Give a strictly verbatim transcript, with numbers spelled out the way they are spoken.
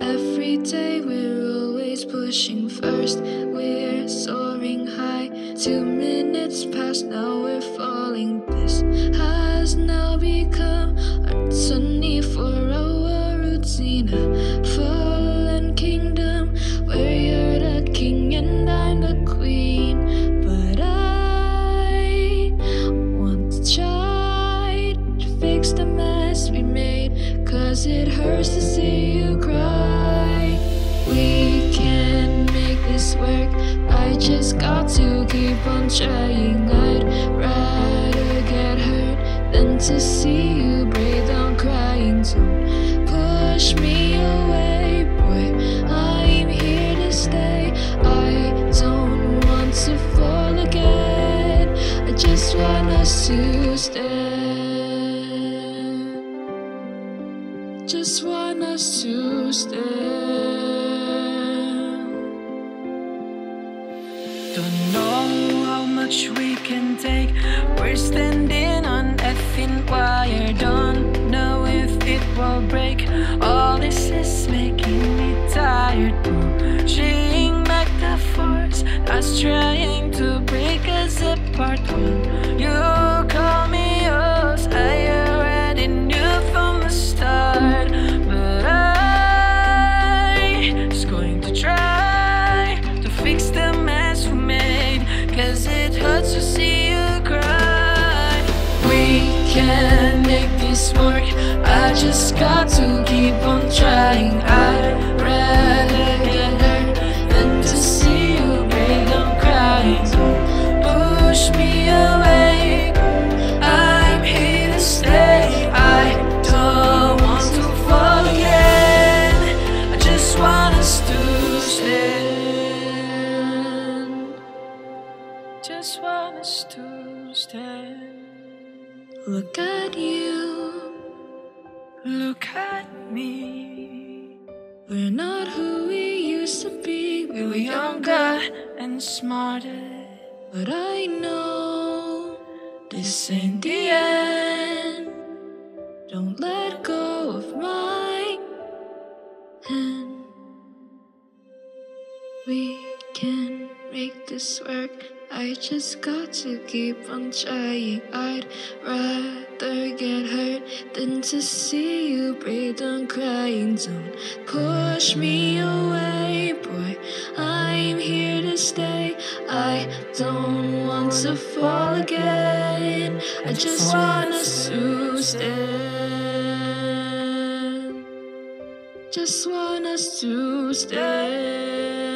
Every day we're always pushing first. We're soaring high. Two minutes past, now we're falling. This has now become our journey for our routine. A fallen kingdom where you're the king and I'm the queen. But I want to try to fix the mess we made, 'cause it hurts to see you cry. We can make this work. I just got to keep on trying. I'd rather get hurt than to see you breathe on crying. Don't push me away, boy, I'm here to stay. I don't want to fall again, I just want us to stand. Just want us to stand. Don't know how much we can take. We're standing on a thin wire. Don't know if it will break. All this is making me tired. Pushing back the force that's trying to break us apart. When you call me yours, I already knew from the start. But I was going to try to fix the mess, 'cause it hurts to see you cry. We can make this work. I just got to keep on trying. I'd rather get hurt than to see you break down crying. Don't push me away, I'm here to stay. I don't want to fall again, I just want us to stay. Just want us to stand. Look at you, look at me. We're not who we used to be. We were younger and smarter. But I know this ain't the end. Don't let go of my hand. We can make this work. I just got to keep on trying. I'd rather get hurt than to see you breathe on crying. Don't push me away, boy, I'm here to stay. I don't want to fall again, I just want us to stand. Just want us to stand.